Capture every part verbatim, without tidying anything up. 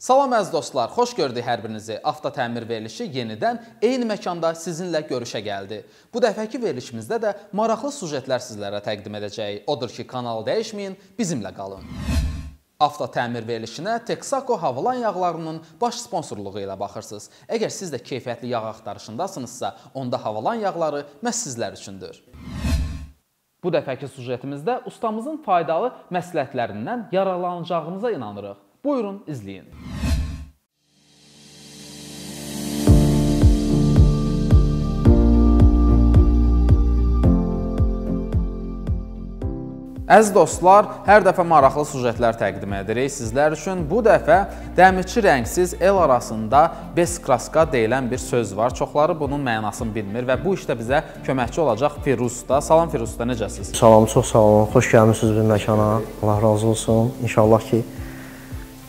Salam əziz dostlar, xoş gördük hər birinizi. Avtotəmir verilişi yenidən eyni məkanda sizinlə görüşə gəldi. Bu dəfəki verilişimizdə də maraqlı sujetlər sizlərə təqdim edəcəyik. Odur ki, kanalı dəyişməyin, bizimlə qalın. Avtotəmir verilişinə Texaco Havoline yağlarının baş sponsorluğu ilə baxırsınız. Əgər siz də keyfiyyətli yağ axtarışındasınızsa, onda Havoline yağları məhz sizlər üçündür. Bu dəfəki sujetimizdə ustamızın faydalı məsləhətlərindən yararlanacağınıza inanırıq. Buyurun, izleyin. Əziz dostlar, hər dəfə maraqlı sujetlər təqdim edirik sizlər üçün. Bu dəfə dəmirçi rəngsiz el arasında beskraska deyilən bir söz var. Çoxları bunun mənasını bilmir və bu işdə bizə köməkçi olacaq Firuzda. Salam Firuzda, necəsiz? Salam, çox sağ olun. Xoş gəlmişsiniz bir məkana. Allah razı olsun. İnşallah ki,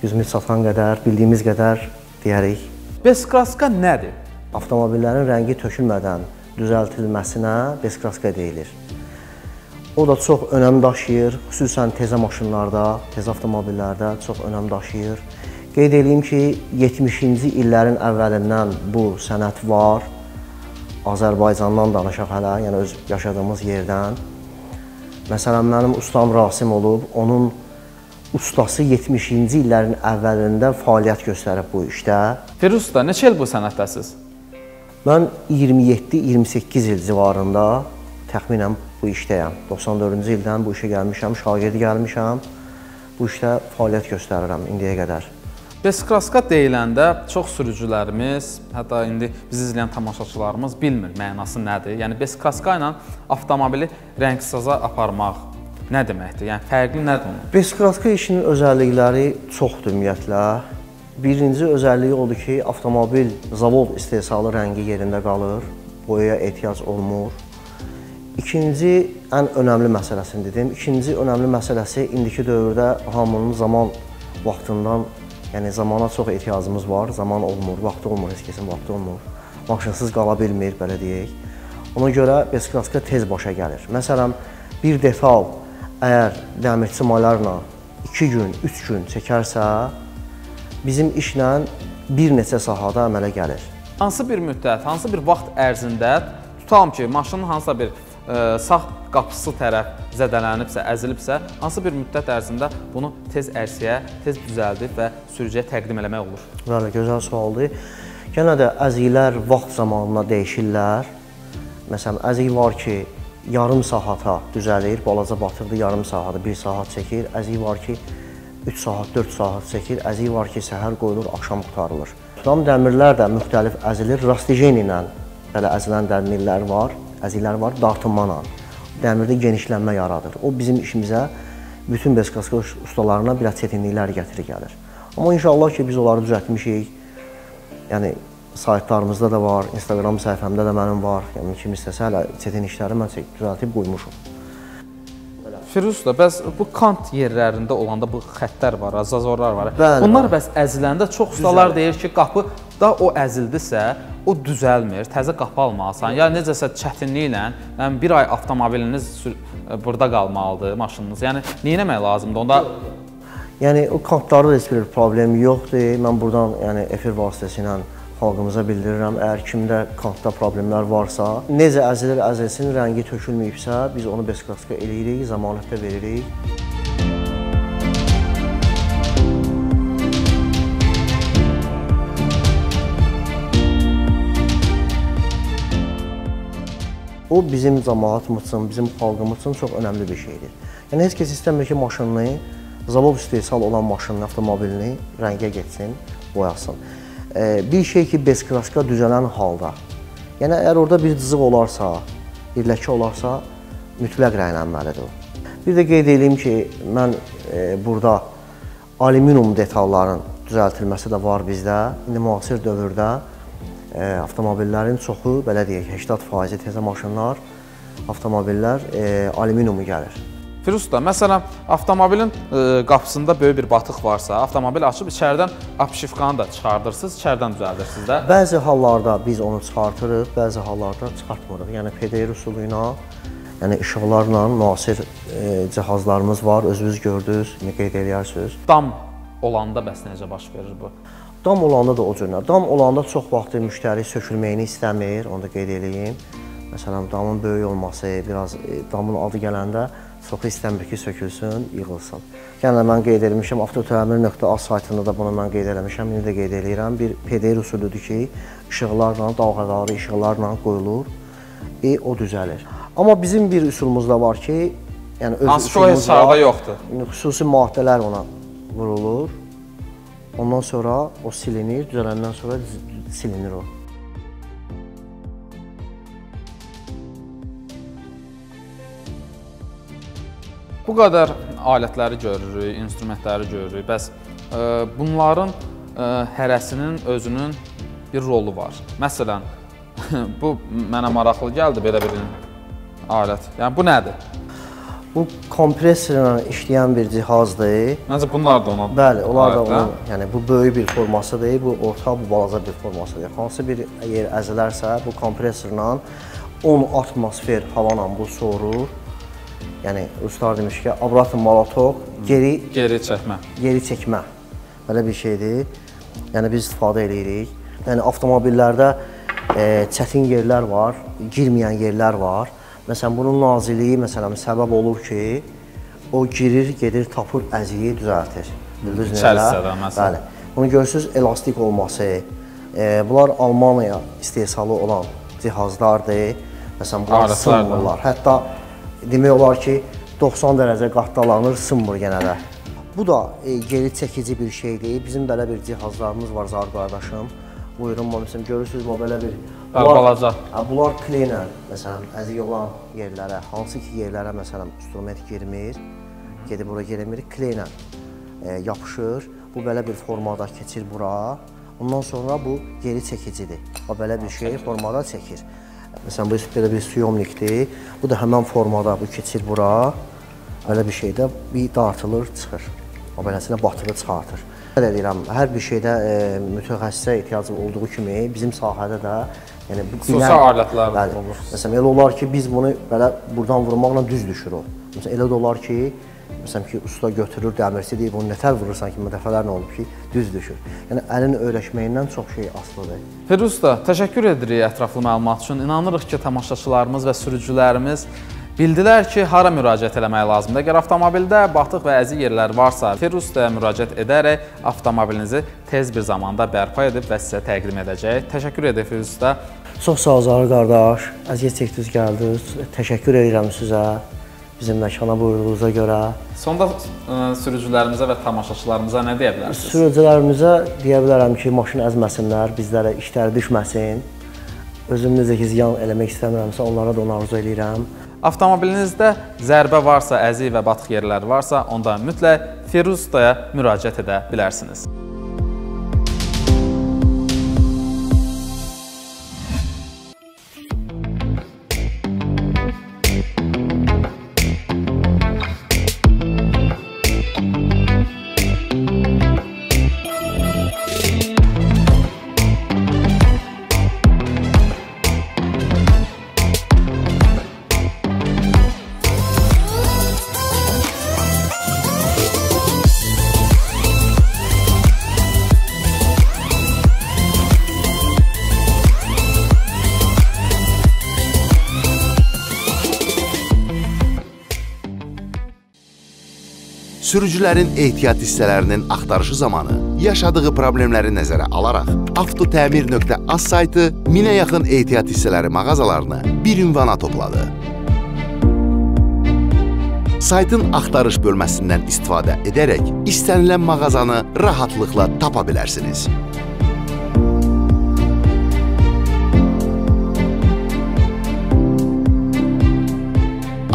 yüzümüz satan qədər, bildiyimiz qədər deyərik. Beskraska nədir? Avtomobillərin rəngi tökülmədən düzəltilməsinə beskraska deyilir. O da çox önəm daşıyır, xüsusən tezə maşınlarda, tez avtomobillərdə çox önəm daşıyır. Qeyd edeyim ki, yetmişinci illərin əvvəlindən bu sənət var. Azərbaycandan danışaq hələ, yəni öz yaşadığımız yerdən. Məsələn, mənim ustam Rasim olub, onun ustası yetmişinci illərin əvvəlindən fəaliyyət göstərib bu işdə. Firuz usta, neçə il bu sənətdəsiz? Mən iyirmi yeddi iyirmi səkkiz il civarında təxminən bu işdəyəm. doxsan dördüncü ildən bu işə gəlmişəm, şagirdi gəlmişəm. Bu işdə fəaliyyət göstərirəm indiyə qədər. Beskraska deyiləndə çox sürücülərimiz, hətta indi bizi izləyən tamaşaçılarımız bilmir mənası nədir. Yəni, beskraska ilə avtomobili rəngsaza aparmaq nə deməkdir? Yəni, fərqli nədir onun? Beskraska işinin özəllikləri çoxdur ümumiyyətlə. Birinci özəlliyi odur ki, avtomobil zavod istehsalı rəngi yerində qalır, boyaya ehtiyac olmur. İkinci, ən önəmli məsələsini dedim. İkinci önəmli məsələsi, indiki dövrdə hamının zaman vaxtından, yəni zamana çox ehtiyacımız var. Zaman olmur, vaxtı olmur, heç kəsin vaxtı olmur. Maşınsız qala bilmir, belə deyək. Ona görə beskraska tez başa gəlir. Məsələn, bir defal əgər dəmirçi malarla iki gün, üç gün çəkərsə, bizim işlə bir neçə sahada əmələ gəlir. Hansı bir müddət, hansı bir vaxt ərzində, tutalım ki, maşının hansısa bir ə, sağ qapısı tərəf zədələnibsə, əzilibsə, hansı bir müddət ərzində bunu tez ərsiyə, tez düzəldib və sürücüyə təqdim eləmək olur? Bəli, gözəl sualdır. Yenə də əziklər vaxt zamanına dəyişirlər. Məsələn, əzik var ki, yarım saata düzəlir, balaca batırdı, yarım saata, bir saat çəkir. Əziyi var ki, üç saat, dörd saat çəkir. Əziyi var ki, səhər qoyulur, akşam qurtarılır. Tutam dəmirlər də müxtəlif əzilir. Rastijen ilə belə əzilən dəmirlər var, əziklər var, dartınmanla. Dəmirdə genişlənmə yaradır. O, bizim işimizə, bütün beskraska ustalarına biraz çətinliklər gətirir gəlir. Amma inşallah ki, biz onları düzəltmişik. Yəni, saytlarımızda da var, Instagram səhifəmdə də mənim var. Yəni, kim istəsə, hələ çətin işləri mən düzəltib qoymuşum. Firuz usta, bəs bu kant yerlərində olanda bu xəttlər var, zazorlar var. Bəli, bunlar bəs əziləndə çox ustalar deyir ki, qapı da o əzildisə, o düzəlmir, təzə qapı almalısan. Ya necəsə çətinliklə, yəni bir ay avtomobiliniz burada qalmalıdır, maşınınız. Yəni, neynəmək lazımdır? Onda... Yəni, o kantlarda heç bir problem yoxdur. Mən buradan, yəni, efir vasitəsilə xalqımıza bildirirəm, əgər kimdə kantda problemlər varsa, necə əzilir əzilsin, rəngi tökülməyibsə, biz onu beskraska eləyirik, zəmanətdə veririk. O, bizim cəmaatımız üçün, bizim xalqımız üçün çox önəmli bir şeydir. Yəni, heç kəs istəmir ki, maşınını, zavod istehsal olan maşının, avtomobilini rəngə getsin, boyasın. Bir şey ki, beskraska düzələn halda, yəni əgər orada bir cızıq olarsa, bir ləkə olarsa, mütləq rənglənməlidir. Bir də qeyd edeyim ki, mən burada alüminium detalların düzəltilməsi də var bizdə. İndi müasir dövrdə avtomobillərin çoxu, belə deyək, səksən faiz təzə maşınlar, avtomobillər alüminiumu gəlir. Firuz usta, məsələn, avtomobilin qapısında böyük bir batıq varsa, avtomobili açıb içərdən apşifkanı da çıxardırsınız, içərdən düzəldirsiniz də? Bəzi hallarda biz onu çıxartırıq, bəzi hallarda çıxartmırıq. Yəni, P D R üsulu ilə, yəni işıqlarla müasir cihazlarımız var, özünüz gördünüz, qeyd edərsiniz. Dam olanda bəs necə baş verir bu? Dam olanda da o cürlə. Dam olanda çox vaxt müştəri sökülməyini istəmir, onu da qeyd edeyim. Məsələn, damın böyük olması, biraz damın adı gələndə çox istəmir ki, sökülsün, yığılsın. Yəni, mən qeyd etmişəm, avtotemir nöqtə az saytında da bunu mən qeyd etmişəm, indi də qeyd edirəm. Bir P D R usulüdür ki, işıqlarla, dalğadarlı işıqlarla qoyulur, e, o düzəlir. Amma bizim bir üsulumuz da var ki, yəni öz üsulumuz var, yoxdur. Xüsusi maddələr ona vurulur, ondan sonra o silinir, düzələndən sonra silinir o. Bu qədər alətləri görürük, instrumentləri görürük, bəs e, bunların e, hərəsinin özünün bir rolu var. Məsələn, bu mənə maraqlı gəldi belə bir alət, yəni bu nədir? Bu kompresorla işləyən bir cihazdır. Məncə bunlar da ona. Bəli, onlar da ona. Yəni bu böyük bir forması deyil, bu orta, bu balaca bir formasıdır. Hansı bir yer əzilərsə, bu kompresorla on atmosfer havayla bu sorur. Yəni ustalar demiş ki, abrat molotok geri geri çəkmə. Geri çəkmə. Belə bir şeydir. Yəni biz istifadə edirik. Yəni avtomobillərdə e, çətin yerlər var, girməyən yerlər var. Məsələn, bunun naziliyi məsələn, səbəb olur ki, o girir, gedir, tapır, əziyi düzəltir. İçərisədə, məsələn. Bəli. Bunu görürsünüz, elastik olması. E, bunlar Almaniya istehsalı olan cihazlardır. Məsələn, bunlar sınmırlar. Hətta demək olar ki, doxsan dərəcə qatdalanır, sınmır yenə də. Bu da e, geri çəkici bir şeydir. Bizim belə bir cihazlarımız var, zar qardaşım. Buyurun, məsələn, görürsünüz, bu belə bir... Bunlar, bunlar kleyinə, məsələn, əzik olan yerlərə, hansı ki yerlərə, məsələn, instrument girmir, gedib bura girmir, kleyinə e, yapışır, bu belə bir formada keçir bura, ondan sonra bu geri çəkicidir, o belə bir şey formada çəkir. Məsələn, bu belə bir suyomnikdir, bu da həmən formada bu keçir bura, belə bir şeydə bir dartılır, çıxır, o beləsinə batırı çıxartır. Deyirəm, hər bir şeydə e, mütəxəssisə ehtiyacı olduğu kimi bizim sahədə də yəni xüsusi alətlər olur. Məsələn, elə olar ki, biz bunu belə buradan vurmaqla düz düşür o. Məsələn, elə də olar ki, məsələn ki, usta götürür, dəmirçi deyir, bunu nətər vurursan ki, dəfələrlə olub ki, düz düşür. Yəni, əlin öyrəşməyindən çox şey asılıdır. Firuzda, təşəkkür edirik ətraflı məlumat üçün. İnanırıq ki, tamaşaçılarımız və sürücülərimiz bildilər ki, hara müraciət eləmək lazımdır. Əgər avtomobildə batıq və əzik yerlər varsa, Firuzdaya müraciət edərək avtomobilinizi tez bir zamanda bərpa edib və sizə təqdim edəcək. Təşəkkür edir Firuzda. Çox sağ ol Zahir qardaş, əziyyət çəkdiniz, gəldiniz. Təşəkkür edirəm sizə, bizim məkana buyurduğunuza görə. Sonda sürücülərimizə və tamaşaçılarımıza nə deyə bilərsiniz? Sürücülərimizə deyə bilərəm ki, maşın əzməsinlər, bizlərə işlər düşməsin. Özüm necə ki, ziyan eləmək istəmirəmsə, onlara da onu arzu edirəm. Avtomobilinizdə zərbə varsa, əzik və batıq yerlər varsa, onda mütləq Firuzdaya müraciət edə bilərsiniz. Sürücülərin ehtiyat hissələrinin axtarışı zamanı yaşadığı problemləri nəzərə alaraq avtotemir nöqtə az saytı minə yaxın ehtiyat hissələri mağazalarını bir ünvana topladı. Saytın axtarış bölməsindən istifadə edərək istənilən mağazanı rahatlıqla tapa bilərsiniz.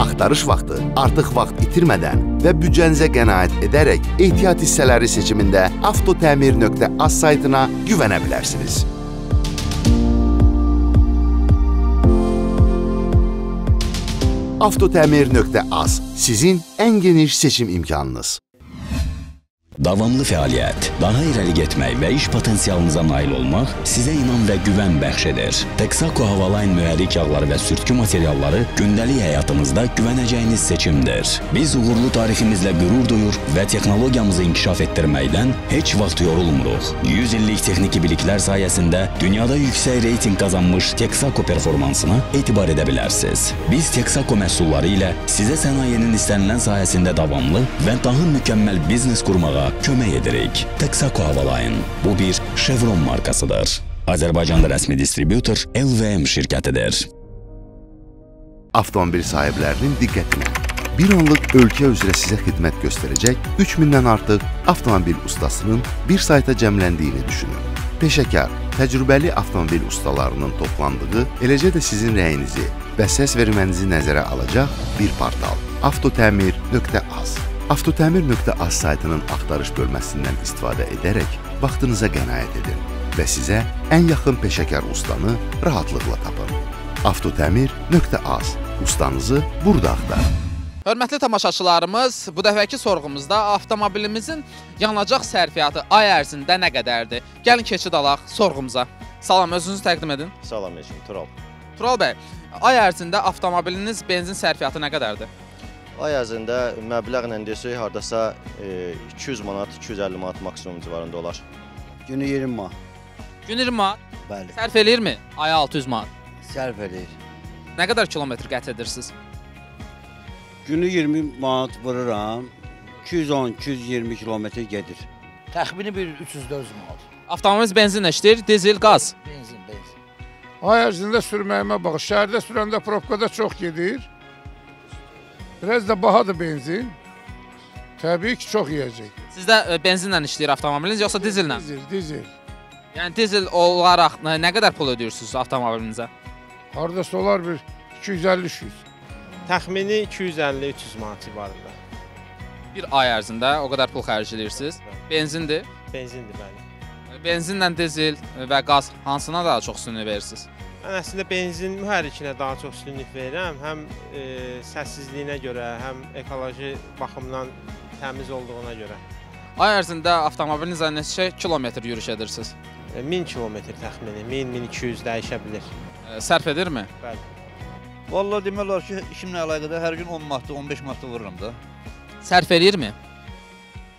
Axtarış vaxtı artıq vaxt itirmədən və büdcənizə qənaət edərək ehtiyat hissələri seçimində avtotemir nöqtə az saytına güvənə bilərsiniz. avtotemir nöqtə az sizin ən geniş seçim imkanınız. Davamlı fəaliyyət, daha irəli getmək və iş potensialınıza nail olmaq sizə inan və güvən bəxş edir. Texaco Havoline mühərrik yağları və sürtkü materialları gündəlik həyatınızda güvənəcəyiniz seçimdir. Biz uğurlu tariximizlə qürur duyur və texnologiyamızı inkişaf etdirməkdən heç vaxt yorulmuruq. yüz illik texniki biliklər sayəsində dünyada yüksək reyting qazanmış Texaco performansına etibar edə bilərsiniz. Biz Texaco məhsulları ilə sizə sənayenin istənilən sayəsində davamlı və daha mükəmməl biznes qurmağa kömək edirik. Texaco Havoline bu bir Chevron markasıdır. Azərbaycanda rəsmi distribütor L V M şirkətidir. Avtomobil sahiblərinin diqqətinə. Bir anlıq ölkə üzrə sizə xidmət göstərəcək üç mindən artıq avtomobil ustasının bir sayta cəmləndiyini düşünün. Peşəkar, təcrübəli avtomobil ustalarının toplandığı, eləcə də sizin rəyinizi və səs vermənizi nəzərə alacaq bir portal Avtotemir nöqtə az. Avtotemir nöqtə az saytının axtarış bölməsindən istifadə edərək vaxtınıza qənaət edin və sizə ən yaxın peşəkar ustanı rahatlıqla tapın. Avtotemir nöqtə az ustanızı burada axtarın. Hörmətli tamaşaçılarımız, bu dəfəki sorğumuzda avtomobilimizin yanacaq sərfiyyatı ay ərzində nə qədərdir? Gəlin keçid alaq sorğumuza. Salam, özünüzü təqdim edin. Salam, eşim, Tural. Tural bəy, ay ərzində avtomobiliniz benzin sərfiyyatı nə qədərdir? Ay ərzində məbləğlə desək, hardasa iki yüz manat, iki yüz əlli manat maksimum civarında olar. Günü iyirmi manat. Günü iyirmi manat? Bəli. Sərf eləyirmi? Aya altı yüz manat. Sərf eləyir. Nə qədər kilometr qət edirsiniz? Günü iyirmi manat vururam, iki yüz on iki yüz iyirmi kilometr gedir. Təxmini bir üç yüz dörd yüz manat. Avtomobiliniz benzinlə işləyir, dizel, qaz? Benzin, benzin. Ay ərzində sürməyimə bax, şəhərdə sürəndə probkada çox gedir. Biraz da bahadır benzin, təbii ki, çox yiyəcək. Sizdə benzinlə işləyir avtomobiliniz, yoxsa dizellə? Dizel, dizel. Yəni, dizel olaraq nə qədər pul ödəyirsiniz avtomobilinizə? Hardasa olar bir iki yüz əlli üç yüz. Təxmini iki yüz əlli üç yüz manat civarında. Bir ay ərzində o qədər pul xərc edirsiniz. Benzindir? Benzindir, bəli. Benzinlə dizel və qaz hansına daha çox üstünlük verirsiniz? Mən əslində benzin mühərrikinə daha çox üstünlük verirəm, həm səssizliyinə görə, həm ekoloji baxımdan təmiz olduğuna görə. Ay ərzində avtomobilinizə neçə kilometr yürüş edirsiniz? min kilometr təxmini, min iki yüz dəyişə bilir. Sərf edirmi? Bəli. Valla demək olar ki, işimlə əlaqədə hər gün on manatda, on beş manatda vururam da. Sərf edirmi?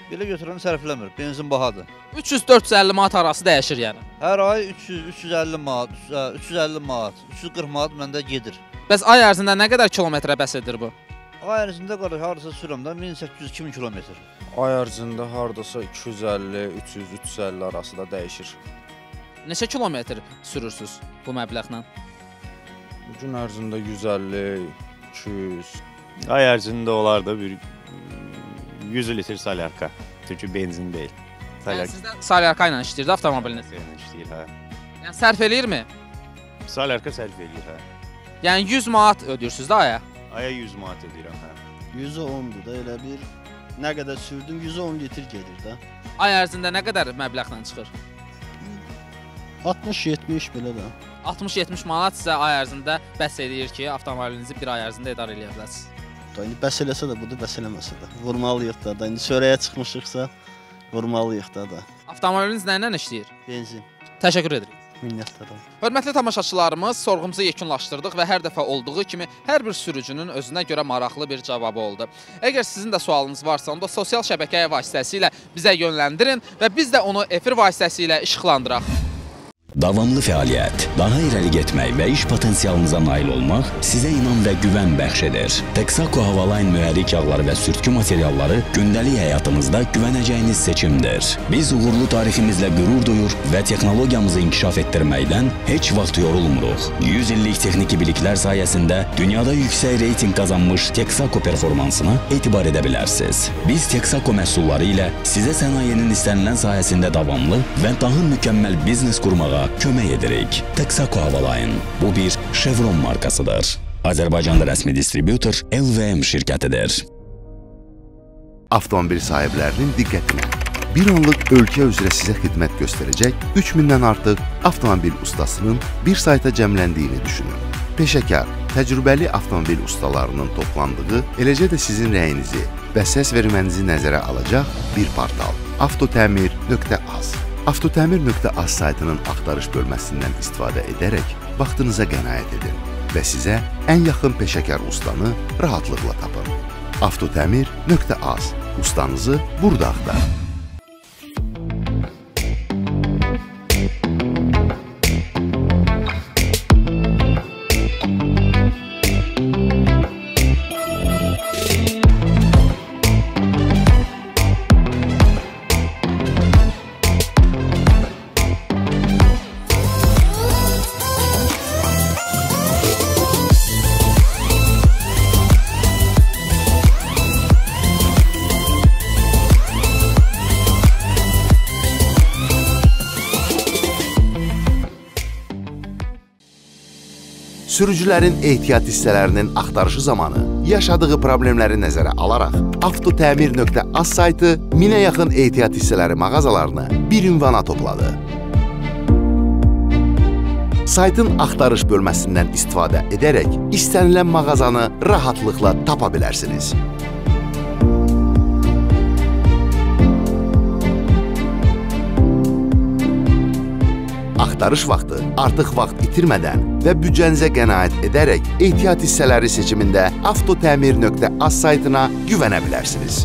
Belə götürəm, sərfləmir, benzin bahadır. üç yüz dörd yüz əlli manat arası dəyişir yəni? Hər ay üç yüz, üç yüz əlli manat, üç yüz qırx manat məndə gedir. Bəs ay ərzində nə qədər kilometrə bəs edir bu? Ay ərzində qardaş, haradasa sürəm də min səkkiz yüz iki min kilometr. Ay ərzində haradasa iki yüz əlli, üç yüz, üç yüz əlli arası da dəyişir. Neçə kilometr sürürsünüz bu məbləğlə? Bugün ərzində yüz əlli, iki yüz. Ay ərzində olar da bir yüz litr salyarka, çünki benzin deyil. Yəni sizdə salyarka ilə işləyirdi avtomobiliniz? Salyarka ilə işləyir, hə. Yəni sərf eləyirmi? Salyarka sərf eləyir, hə. Yəni yüz manat ödürsünüz də aya? Aya yüz manat ödəyirəm, hə. yüz on-dur da elə bir, nə qədər sürdüm, yüz on litr gedir də. Ay ərzində nə qədər məbləğlə çıxır? altmış yetmiş belə də. altmış yetmiş manat sizə ay ərzində bəs edir ki, avtomobilinizi bir ay ərzində idare eləyə biləsiniz. Bəs eləsə də, budur, bəs eləməsə də. Vurmalıyıq da da. İndi çörəyə çıxmışıqsa, vurmalıyıq da da. Avtomobiliniz nəyindən işləyir? Benzin. Təşəkkür edirik. Minnətlərim. Hörmətli tamaşaçılarımız, sorğumuzu yekunlaşdırdıq və hər dəfə olduğu kimi hər bir sürücünün özünə görə maraqlı bir cavabı oldu. Əgər sizin də sualınız varsa, onda sosial şəbəkəyə vasitəsilə bizə yönləndirin və biz də onu efir vasitəsilə işıqlandıraq. Davamlı fəaliyyət, daha irəli getmək və iş potensialınıza nail olmaq sizə inan və güvən bəxş edir. Texaco Havoline mühərrik yağları və sürtkü materialları gündəlik həyatınızda güvənəcəyiniz seçimdir. Biz uğurlu tariximizlə qürur duyur və texnologiyamızı inkişaf etdirməkdən heç vaxt yorulmuruq. yüz illik texniki biliklər sayəsində dünyada yüksək reyting qazanmış Texaco performansına etibar edə bilərsiniz. Biz Texaco məhsulları ilə sizə sənayenin istənilən sayəsində davamlı və daha mükəmməl biznes qurmağa kömək edirik. Texaco Havoline bu bir Chevron markasıdır. Azərbaycanda rəsmi distribütor L V M şirkətidir. Avtomobil sahiblərinin diqqətinə. Bir anlıq ölkə üzrə sizə xidmət göstərəcək üç mindən artıq avtomobil ustasının bir sayta cəmləndiyini düşünün. Peşəkar, təcrübəli avtomobil ustalarının toplandığı, eləcə də sizin rəyinizi və səs vermənizi nəzərə alacaq bir portal Avtotemir nöqtə az. Avtotemir nöqtə az saytının axtarış bölməsindən istifadə edərək vaxtınıza qənaət edin və sizə ən yaxın peşəkar ustanı rahatlıqla tapın. Avtotemir nöqtə az ustanızı burada axtarın. Sürücülərin ehtiyat hissələrinin axtarışı zamanı yaşadığı problemləri nəzərə alaraq Avtotemir nöqtə az saytı minə yaxın ehtiyat hissələri mağazalarını bir ünvana topladı. Saytın axtarış bölməsindən istifadə edərək istənilən mağazanı rahatlıqla tapa bilərsiniz. Axtarış vaxtı artıq vaxt itirmədən və büdcənizə qənaət edərək ehtiyat hissələri seçimində Avtotemir nöqtə az saytına güvənə bilərsiniz.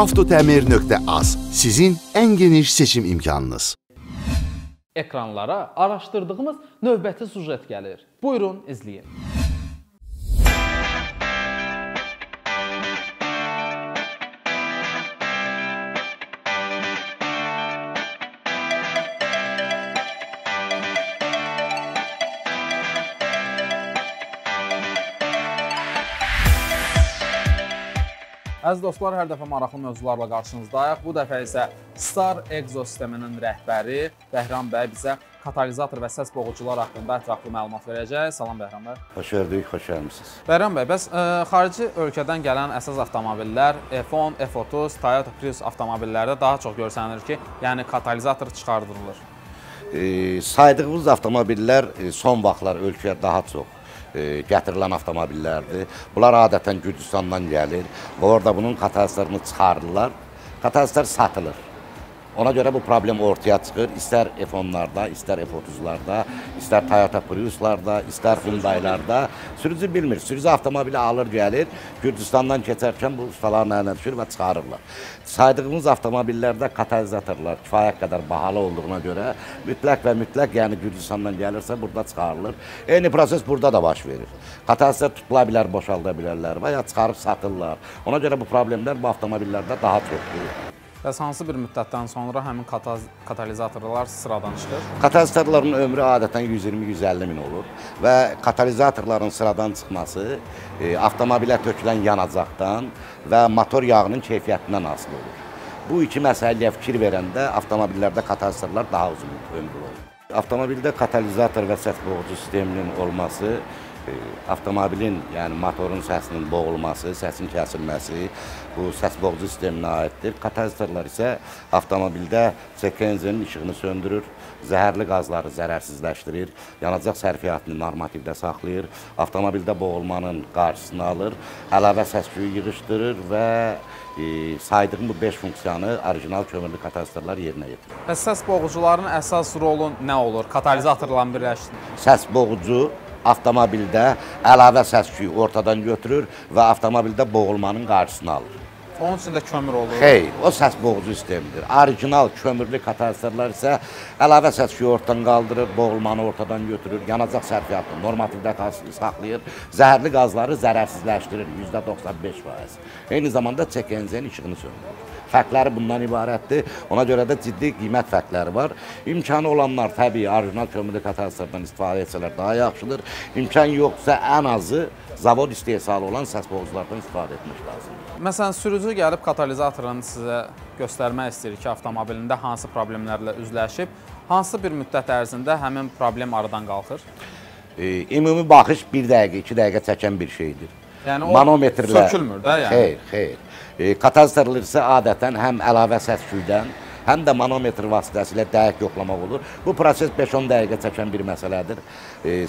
Avtotemir nöqtə az sizin ən geniş seçim imkanınız. Ekranlara araşdırdığımız növbəti sujet gəlir. Buyurun, izləyin. Əziz dostlar, hər dəfə maraqlı mövzularla qarşınızdayıq. Bu dəfə isə Star Egzo sisteminin rəhbəri Bəhran bəy bizə katalizator və səs boğucular haqqında ətraflı məlumat verəcək. Salam Bəhran bəy. Xoş gəldik, xoş gəlmisiniz. Bəhran bəy, bəs ə, xarici ölkədən gələn əsas avtomobillər F on, F otuz, Toyota Prius avtomobillərdə daha çox görsənir ki, yəni katalizator çıxardılır. E, saydığımız avtomobillər son vaxtlar ölkəyə daha çox gətirilən avtomobillərdir. Bunlar adətən Gürcistandan gəlir və orada bunun katalizatorini çıxarırlar. Katalizator satılır. Ona görə bu problem ortaya çıxır. İstər F onlarda, istər F otuzlarda, istər Toyota Priuslarda, istər Hyundai'larda. Sürücü bilmir. Sürücü avtomobili alır, gəlir. Gürcistandan keçərkən bu ustaların əlinə düşür və çıxarırlar. Saydığımız avtomobillərdə katalizatorlar kifayət qədər bahalı olduğuna görə mütləq və mütləq, yəni Gürcistandan gəlirsə burada çıxarılır. Eyni proses burada da baş verir. Katalizator tutula bilər, boşalda bilərlər və ya çıxarıb satırlar. Ona görə bu problemlər bu avtomobillərdə daha çoxdur. Bəs hansı bir müddətdən sonra həmin katalizatorlar sıradan çıxır? Katalizatorların ömrü adətən yüz iyirmi yüz əlli min olur və katalizatorların sıradan çıxması e, avtomobilə tökülən yanacaqdan və motor yağının keyfiyyətindən asılı olur. Bu iki məsələyə fikir verəndə avtomobillərdə katalizatorlar daha uzun ömrü olur. Avtomobildə katalizator və səs boğucu sisteminin olması avtomobilin, yəni motorun səsinin boğulması, səsin kəsilməsi bu səs boğucu sisteminə aiddir. Katalizatorlar isə avtomobildə çək enzinin işığını söndürür, zəhərli qazları zərərsizləşdirir, yanacaq sərfiyyatını normativdə saxlayır, avtomobildə boğulmanın qarşısını alır, əlavə səs-küyü yığışdırır və E, saydığım bu beş funksiyanı orijinal kömürlü katalizatorlar yerinə yetirir. Bəs səs boğucuların əsas rolu nə olur? Katalizatorla birləşdir. Səs boğucu avtomobildə əlavə səs-küyü ortadan götürür və avtomobildə boğulmanın qarşısını alır. Onun üçün də kömür olur. Xeyr, o səs boğucu sistemidir. Orijinal kömürlü katalizatorlar isə əlavə səs-küyü ortadan qaldırır, boğulmanı ortadan götürür, yanacaq sərfiyyatını normativdə saxlayır, zəhərli qazları zərərsizləşdirir yüzdə doxsan beş faiz. Eyni zamanda çək enzenin işığını söndürür. Fərqləri bundan ibarətdir. Ona görə də ciddi qiymət fərqləri var. İmkanı olanlar təbii orijinal kömürlü katalizatordan istifadə etsələr daha yaxşıdır. İmkan yoxsa ən azı zavod istehsalı olan səs boğuculardan istifadə etmək lazımdır. Məsələn, sürücü gəlib katalizatorunu sizə göstərmək istəyir ki, avtomobilində hansı problemlərlə üzləşib, hansı bir müddət ərzində həmin problem aradan qalxır? E, ümumi baxış bir dəqiqə, iki dəqiqə çəkən bir şeydir. Yəni o sökülmür də yəni? Xeyr, xeyr. E, katalizatorlar isə adətən həm əlavə səs-küydən, həm də manometr vasitəsilə dəyək yoxlamaq olur. Bu proses beş on dəqiqə çəkən bir məsələdir.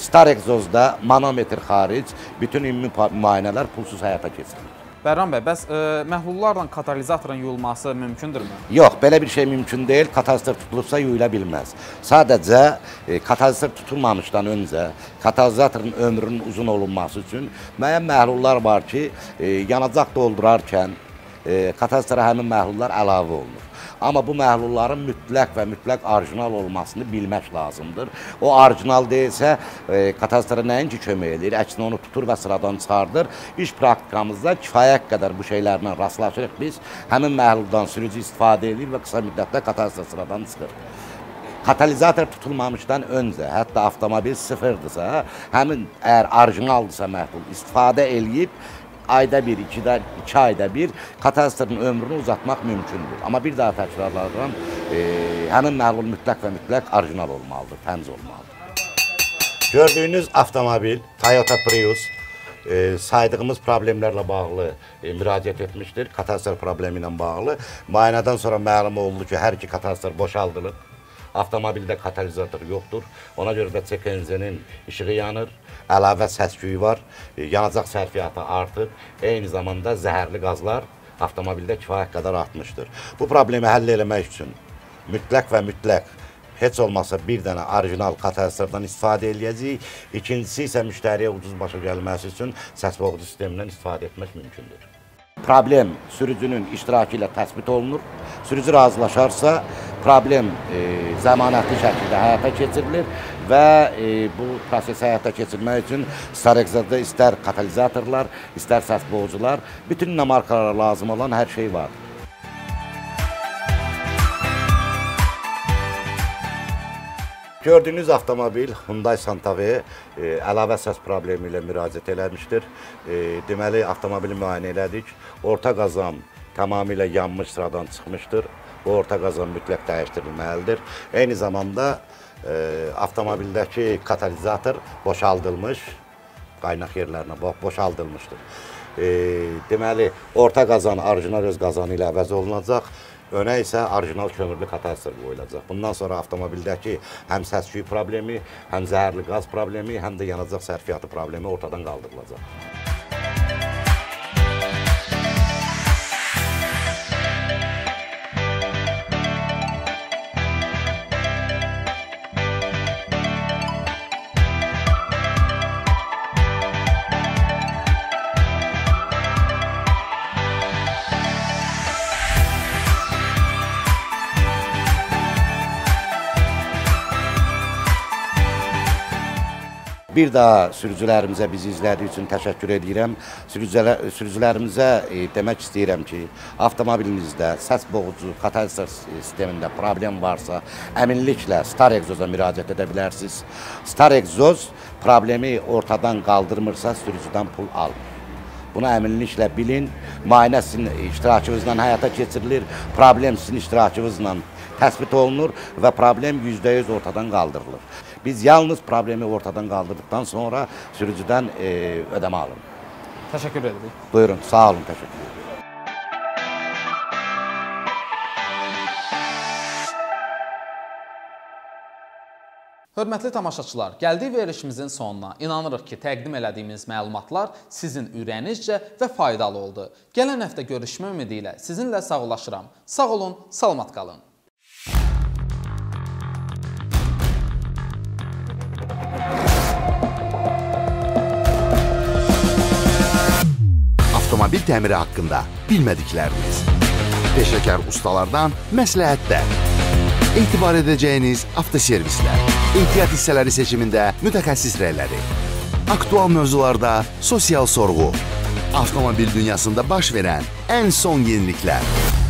Star Egzozda manometr xaric bütün ümumi müayinələr pulsuz həyata keçirilir. Bəhran bəy, bəs məhlullarla katalizatorun yuyulması mümkündürmü? Yox, belə bir şey mümkün deyil. Katalizator tutulubsa yuyula bilməz. Sadəcə katalizator tutulmamışdan öncə katalizatorun ömrünün uzun olunması üçün müəyyən məhlullar var ki, yanacaq doldurarkən katalizatora həmin məhlullar əlavə olunur. Amma bu məhlulların mütləq və mütləq orijinal olmasını bilmək lazımdır. O orijinal deyilsə, katalizatora nəinki kömək edir, əksinə onu tutur və sıradan çıxardır. İş praktikamızda kifayət qədər bu şeylərlə rastlaşırıq biz. Həmin məhluldan sürücü istifadə edir və qısa müddətdə katalizator sıradan çıxır. Katalizator tutulmamışdan öncə, hətta avtomobil sıfırdırsa, həmin əgər orijinaldırsa məhlul istifadə eləyib, ayda bir, iki ayda bir katalizatorun ömrünü uzatmaq mümkündür. Amma bir daha təkrarladıram, həmin məhlul mütləq və mütləq orijinal olmalıdır, təmiz olmalıdır. Gördüyünüz avtomobil Toyota Prius saydığımız problemlərlə bağlı müraciət etmişdir, katalizator problemi ilə bağlı. Müayinədən sonra məlum oldu ki, hər iki katalizator boşaldılıb, avtomobildə katalizator yoxdur, ona görə də çəkəncənin işığı yanır. Əlavə səs-küyü var, yanacaq sərfiyyatı artır, eyni zamanda zəhərli qazlar avtomobildə kifayət qədər artmışdır. Bu problemi həll eləmək üçün mütləq və mütləq heç olmasa bir dənə orijinal katalizatordan istifadə eləyəcəyik. İkincisi isə müştəriyə ucuz başa gəlməsi üçün səs boğucu sistemindən istifadə etmək mümkündür. Problem sürücünün iştirakı ilə təsbit olunur. Sürücü razılaşarsa, problem zəmanətli şəkildə həyata keçirilir. Və bu prosesi həyata keçirmək üçün Star Exo'da istər katalizatorlar, istər səs boğucular, bütün markalara lazım olan hər şey var. Gördüyünüz avtomobil Hyundai Santa V əlavə səs problemi ilə müraciət eləmişdir. Deməli, avtomobili müayinə elədik. Orta qazan tamamilə yanmış sıradan çıxmışdır. Bu orta qazan mütləq dəyişdirilməlidir. Eyni zamanda avtomobildəki katalizator boşaldılmış, qaynaq yerlərinə boşaldılmışdır. Deməli, orta qazan orijinal öz qazanı ilə əvəz olunacaq, önə isə orijinal kömürlü katalizator qoyulacaq. Bundan sonra avtomobildəki həm səs-küy problemi, həm zəhərli qaz problemi, həm də yanacaq sərfiyyatı problemi ortadan qaldırılacaq. Bir daha sürücülərimizə bizi izlədiyi üçün təşəkkür edirəm. Sürücülərimizə demək istəyirəm ki, avtomobilinizdə səs boğucu, katalizator sistemində problem varsa, əminliklə Star Egzoza müraciət edə bilərsiniz. Star Egzoz problemi ortadan qaldırmırsa, sürücüdən pul almır. Buna əminliklə bilin, müayinə sizin iştirakınızla həyata keçirilir, problem sizin iştirakınızla təsbit olunur və problem yüzdə yüz ortadan qaldırılır. Biz yalnız problemi ortadan qaldırdıqdan sonra sürücüdən ödəmə alın. Təşəkkür edirik. Buyurun, sağ olun, təşəkkür edirik. Hörmətli tamaşaçılar, gəldik verilişimizin sonuna. İnanırıq ki, təqdim elədiyimiz məlumatlar sizin ürəyinizcə və faydalı oldu. Gələn həftə görüşmə ümidi ilə sizinlə sağollaşıram. Sağ olun, salamat qalın. Avtomobil təmiri haqqında bilmədikləriniz, peşəkar ustalardan məsləhətlər, etibar edəcəyiniz avtoservislər, ehtiyat hissələri seçimində mütəxəssis rəyləri, aktual mövzularda sosial sorğu, avtomobil dünyasında baş verən ən son yeniliklər.